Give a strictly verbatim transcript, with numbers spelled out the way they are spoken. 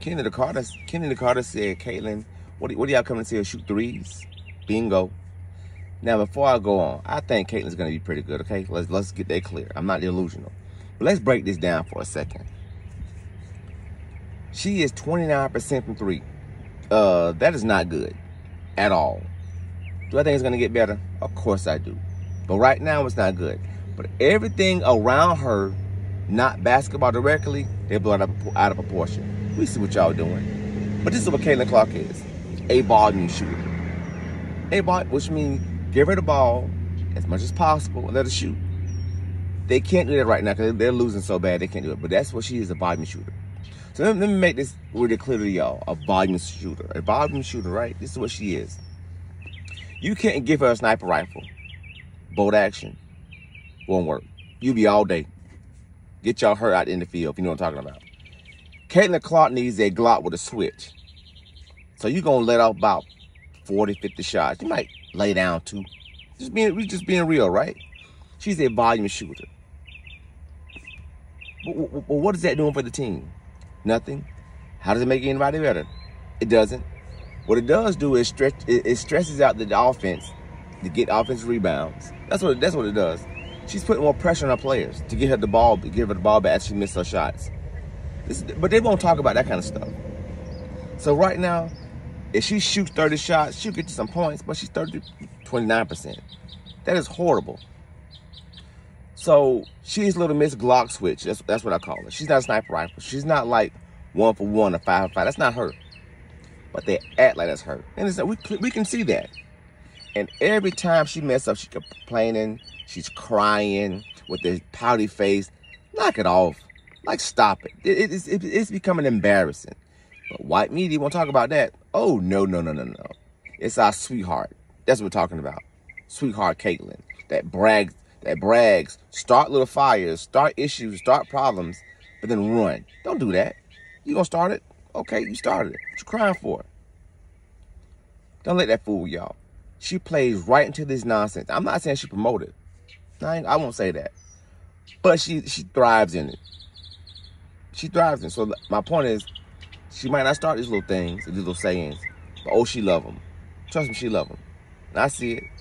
Kennedy Carter, Kennedy Carter said, Caitlin, what do, what do y'all coming to see us shoot threes? Bingo. Now, before I go on, I think Caitlin's going to be pretty good, okay? Let's, let's get that clear. I'm not delusional. But let's break this down for a second. She is twenty-nine percent from three. Uh, that is not good at all. Do I think it's going to get better? Of course I do. But right now, it's not good. But everything around her, not basketball directly, they blow it up, out of proportion. We see what y'all doing. But this is what Caitlin Clark is. A ball new shooter. A ball, which means give her the ball as much as possible and let her shoot. They can't do that right now because they're losing so bad they can't do it. But that's what she is, a volume shooter. So let me, let me make this really clear to y'all. A volume shooter. A volume shooter, right? This is what she is. You can't give her a sniper rifle. Bolt action. Won't work. You be all day. Get y'all hurt out in the field if you know what I'm talking about. Caitlin Clark needs a Glock with a switch. So you're going to let off about forty, fifty shots. You might lay down too. Just being, we just being real, right? She's a volume shooter. But, but what is that doing for the team? Nothing. How does it make anybody better? It doesn't. What it does do is stretch. It, it stresses out the offense to get offensive rebounds. That's what. That's what it does. She's putting more pressure on her players to get her the ball, give her the ball back as she misses her shots. This, but they won't talk about that kind of stuff. So right now, if she shoots thirty shots, she'll get you some points, but she's thirty, twenty-nine percent. That is horrible. So she's Little Miss Glock Switch. That's, that's what I call her. She's not a sniper rifle. She's not like one for one or five for five. That's not her. But they act like that's her. And it's, we, we can see that. And every time she messes up, she's complaining. She's crying with the pouty face. Knock it off. Like, stop it. it, it, it it's becoming embarrassing. But white media won't talk about that. Oh, no, no, no, no, no. It's our sweetheart. That's what we're talking about. Sweetheart Caitlin. That brags, that brags. Start little fires, start issues, start problems, but then run. Don't do that. You gonna start it? Okay, you started it. What you crying for? Don't let that fool y'all. She plays right into this nonsense. I'm not saying she promoted. I, I won't say that. But she, she thrives in it. She thrives in it. So my point is, she might not start these little things, these little sayings, but oh, she love them. Trust me, she love them. And I see it.